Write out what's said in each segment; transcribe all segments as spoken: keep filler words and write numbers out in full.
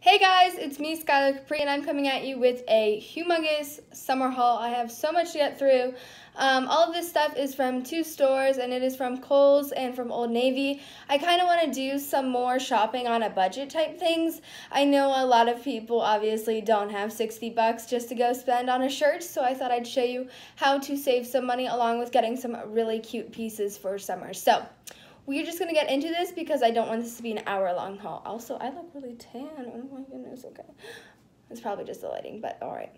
Hey guys, it's me, Skylar Capri, and I'm coming at you with a humongous summer haul. I have so much to get through. Um, all of this stuff is from two stores, and it is from Kohl's and from Old Navy. I kind of want to do some more shopping on a budget type things. I know a lot of people obviously don't have sixty bucks just to go spend on a shirt, so I thought I'd show you how to save some money along with getting some really cute pieces for summer. So we're just gonna get into this because I don't want this to be an hour long haul. Also, I look really tan, oh my goodness, okay. It's probably just the lighting, but all right,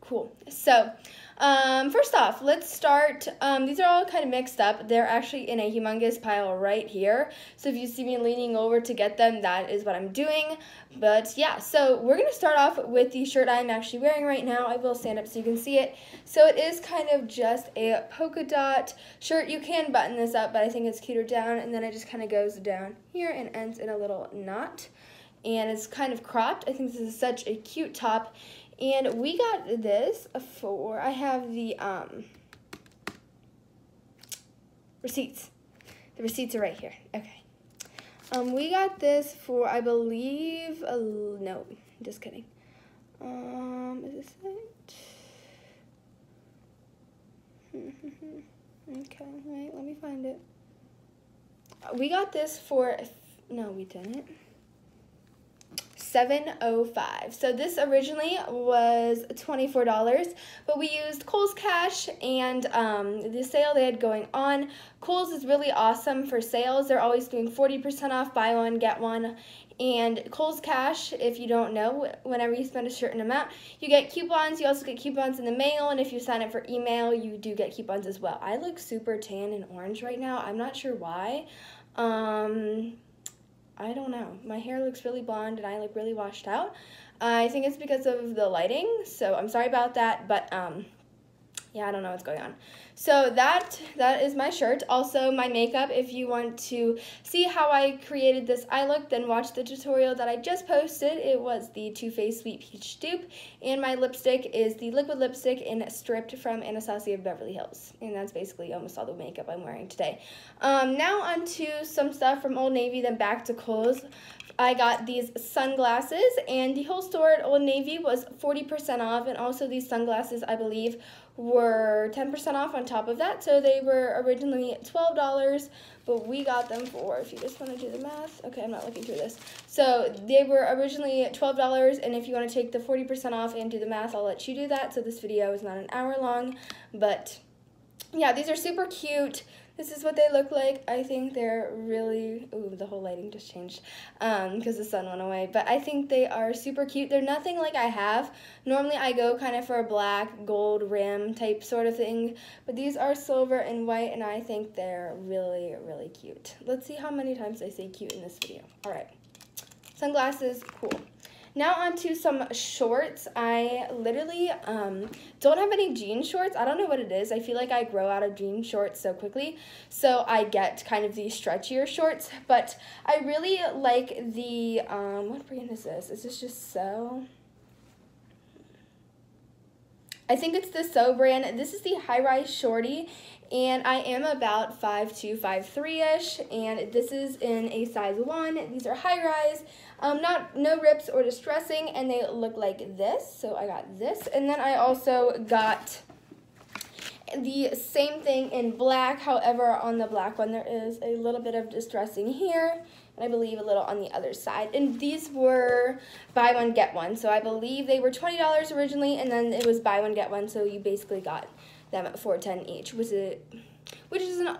cool. So, um, first off, let's start, um, these are all kind of mixed up. They're actually in a humongous pile right here. So if you see me leaning over to get them, that is what I'm doing. But yeah, so we're gonna start off with the shirt I'm actually wearing right now. I will stand up so you can see it. So it is kind of just a polka dot shirt. You can button this up, but I think it's cuter down, and then it just kind of goes down here and ends in a little knot. And it's kind of cropped. I think this is such a cute top. And we got this for, I have the um, receipts. The receipts are right here, okay. Um, we got this for, I believe, a, no, just kidding. Um, is this it? Okay, wait, let me find it. We got this for, no, we didn't. seven oh five. So this originally was twenty-four dollars, but we used Kohl's cash and um, the sale they had going on. Kohl's is really awesome for sales. They're always doing forty percent off, buy one, get one. And Kohl's cash, if you don't know, whenever you spend a certain amount, you get coupons. You also get coupons in the mail, and if you sign up for email, you do get coupons as well. I look super tan and orange right now. I'm not sure why. Um... I don't know. My hair looks really blonde and I look really washed out. I think it's because of the lighting, so I'm sorry about that, but um, yeah, I don't know what's going on. So that that is my shirt. Also, my makeup, if you want to see how I created this eye look, then watch the tutorial that I just posted. It was the Too Faced Sweet Peach Dupe, and my lipstick is the liquid lipstick in Stripped from Anastasia Beverly Hills, and that's basically almost all the makeup I'm wearing today. Um, now on to some stuff from Old Navy, then back to Kohl's. I got these sunglasses, and the whole store at Old Navy was forty percent off, and also these sunglasses, I believe, were ten percent off on top of that, so they were originally twelve dollars, but we got them for, if you just want to do the math, okay, I'm not looking through this, so they were originally twelve dollars, and if you want to take the forty percent off and do the math, I'll let you do that, so this video is not an hour long, but yeah, these are super cute. This is what they look like. I think they're really, ooh, the whole lighting just changed um, because the sun went away. But I think they are super cute. They're nothing like I have. Normally I go kind of for a black, gold rim type sort of thing. But these are silver and white, and I think they're really, really cute. Let's see how many times I say cute in this video. All right. Sunglasses, cool. Now on to some shorts. I literally um, don't have any jean shorts. I don't know what it is. I feel like I grow out of jean shorts so quickly, so I get kind of these stretchier shorts, but I really like the, um, what brand is this? Is this just So? I think it's the So brand. This is the high-rise shorty, and I am about five two, five three-ish, and this is in a size one. These are high-rise, um, not no rips or distressing, and they look like this. So I got this, and then I also got the same thing in black. However, on the black one, there is a little bit of distressing here, and I believe a little on the other side. And these were buy one, get one. So I believe they were twenty dollars originally, and then it was buy one, get one. So you basically got them at four ten each, which is, which is an,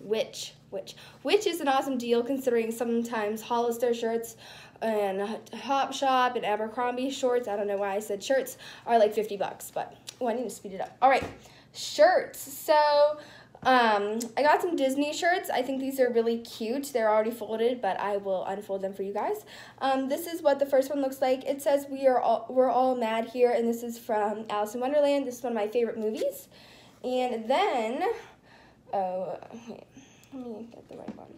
which, which, which is an awesome deal considering sometimes Hollister shirts and Topshop and Abercrombie shorts, I don't know why I said shirts, are like fifty bucks, but, oh, I need to speed it up. All right, shirts. So, Um, I got some Disney shirts. I think these are really cute. They're already folded, but I will unfold them for you guys. Um, this is what the first one looks like. It says, we are all, we're all mad here, and this is from Alice in Wonderland. This is one of my favorite movies. And then, oh, wait, let me get the right one.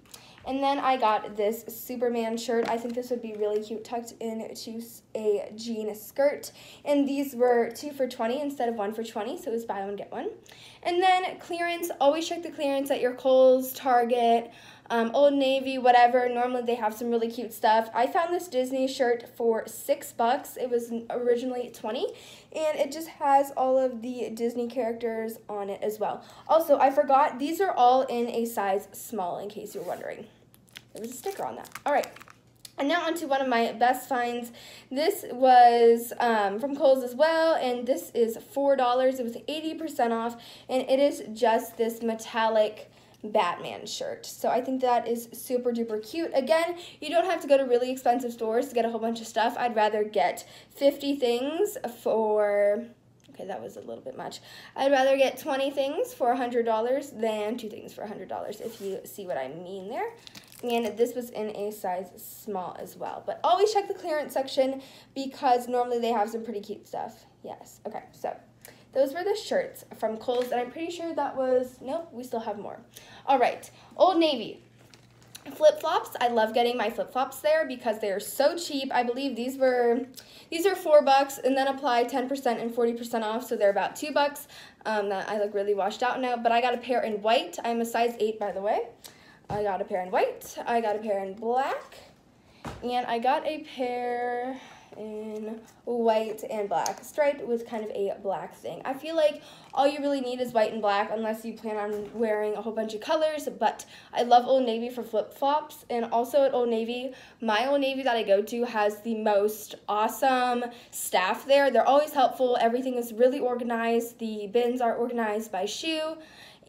And then I got this Superman shirt. I think this would be really cute tucked into a jean skirt, and these were two for twenty instead of one for twenty, so it was buy one, get one. And then clearance, always check the clearance at your Kohl's, Target, um, Old Navy, whatever. Normally they have some really cute stuff. I found this Disney shirt for six bucks. It was originally twenty, and it just has all of the Disney characters on it as well. Also, I forgot, these are all in a size small, in case you're wondering. There was a sticker on that. All right. And now onto one of my best finds. This was um, from Kohl's as well, and this is four dollars. It was eighty percent off, and it is just this metallic Batman shirt. So I think that is super duper cute. Again, you don't have to go to really expensive stores to get a whole bunch of stuff. I'd rather get fifty things for... Okay, that was a little bit much. I'd rather get twenty things for one hundred dollars than two things for one hundred dollars, if you see what I mean there. And this was in a size small as well. But always check the clearance section, because normally they have some pretty cute stuff. Yes. Okay, so those were the shirts from Kohl's, and I'm pretty sure that was... Nope, we still have more. All right, Old Navy. Flip-flops. I love getting my flip-flops there because they are so cheap. I believe these were, these are four bucks, and then apply ten percent and forty percent off, so they're about two bucks. Um, I look really washed out now, but I got a pair in white. I'm a size eight, by the way. I got a pair in white, I got a pair in black, and I got a pair in white and black. Striped with kind of a black thing. I feel like all you really need is white and black, unless you plan on wearing a whole bunch of colors, but I love Old Navy for flip-flops. And also at Old Navy, my Old Navy that I go to has the most awesome staff there. They're always helpful. Everything is really organized. The bins are organized by shoe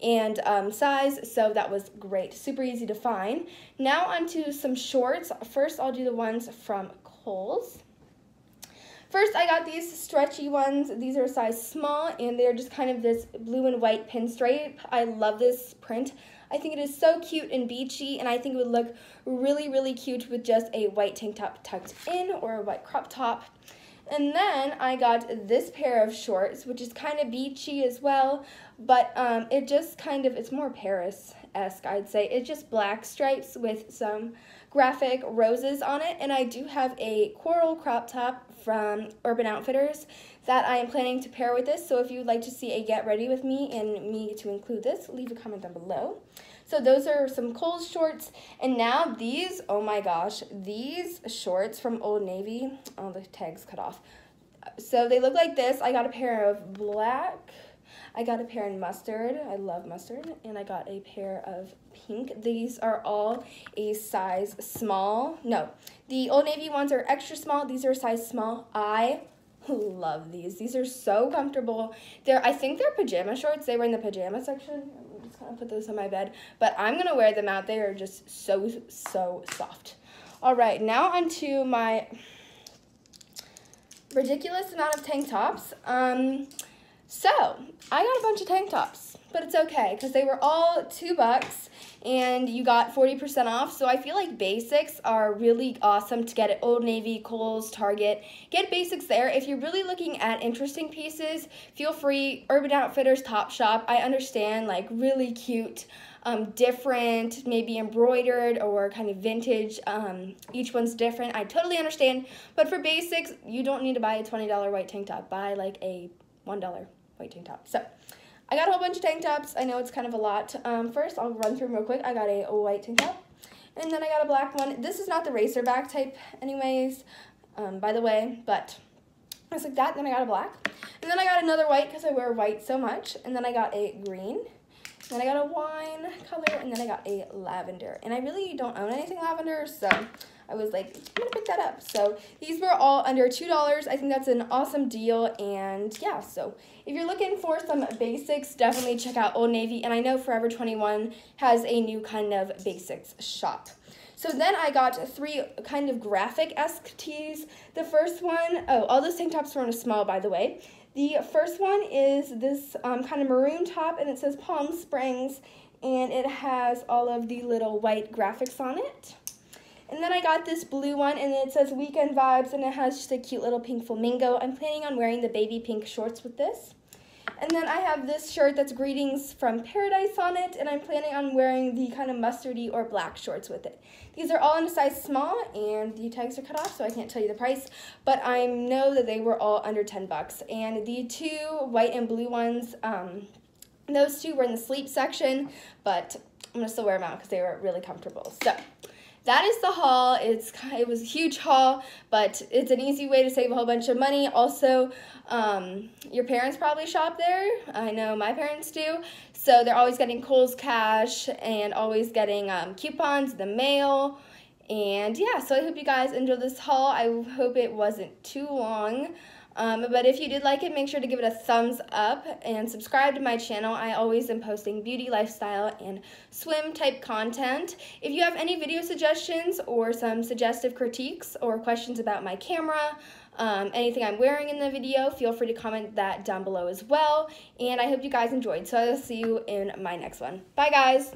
and um, size, so that was great. Super easy to find. Now onto some shorts. First, I'll do the ones from Kohl's. First, I got these stretchy ones. These are size small, and they're just kind of this blue and white pinstripe. I love this print. I think it is so cute and beachy, and I think it would look really, really cute with just a white tank top tucked in, or a white crop top. And then I got this pair of shorts, which is kind of beachy as well, but um, it just kind of, it's more Paris-esque, I'd say. It's just black stripes with some graphic roses on it, and I do have a coral crop top from Urban Outfitters that I am planning to pair with this, so if you would like to see a get ready with me and me to include this, leave a comment down below. So those are some Kohl's shorts. And now these, oh my gosh, these shorts from Old Navy. Oh, the tag's cut off. So they look like this. I got a pair of black. I got a pair in mustard. I love mustard. And I got a pair of pink. These are all a size small. No, the Old Navy ones are extra small. These are size small. I love these. These are so comfortable. They're, I think they're pajama shorts. They were in the pajama section. I'm just gonna put those on my bed, but I'm gonna wear them out. They are just so, so soft. All right, now onto my ridiculous amount of tank tops. Um, so I got a bunch of tank tops, but it's okay because they were all two bucks and you got forty percent off. So I feel like basics are really awesome to get at Old Navy, Kohl's, Target. Get basics there. If you're really looking at interesting pieces, feel free. Urban Outfitters, Topshop. I understand, like, really cute, um, different, maybe embroidered or kind of vintage. Um, each one's different. I totally understand. But for basics, you don't need to buy a twenty dollar white tank top. Buy, like, a one dollar white tank top. So I got a whole bunch of tank tops. I know it's kind of a lot. Um, first, I'll run through them real quick. I got a white tank top, and then I got a black one. This is not the racerback type anyways, um, by the way, but it's like that. Then I got a black, and then I got another white because I wear white so much, and then I got a green, and then I got a wine color, and then I got a lavender, and I really don't own anything lavender, so I was like, I'm gonna pick that up. So these were all under two dollars. I think that's an awesome deal. And yeah, so if you're looking for some basics, definitely check out Old Navy. And I know Forever twenty-one has a new kind of basics shop. So then I got three kind of graphic-esque tees. The first one, oh, all those tank tops were in a small, by the way. The first one is this um, kind of maroon top, and it says Palm Springs, and it has all of the little white graphics on it. And then I got this blue one, and it says Weekend Vibes, and it has just a cute little pink flamingo. I'm planning on wearing the baby pink shorts with this. And then I have this shirt that's Greetings from Paradise on it, and I'm planning on wearing the kind of mustardy or black shorts with it. These are all in a size small, and the tags are cut off, so I can't tell you the price, but I know that they were all under ten bucks. And the two white and blue ones, um, those two were in the sleep section, but I'm gonna still wear them out because they were really comfortable. So that is the haul. It's, it was a huge haul, but it's an easy way to save a whole bunch of money. Also, um, your parents probably shop there. I know my parents do. So they're always getting Kohl's cash and always getting um, coupons, the mail. And yeah, so I hope you guys enjoyed this haul. I hope it wasn't too long. Um, but if you did like it, make sure to give it a thumbs up and subscribe to my channel. I always am posting beauty, lifestyle, and swim type content. If you have any video suggestions or some suggestive critiques or questions about my camera, um, anything I'm wearing in the video, feel free to comment that down below as well. And I hope you guys enjoyed. So I'll see you in my next one. Bye guys.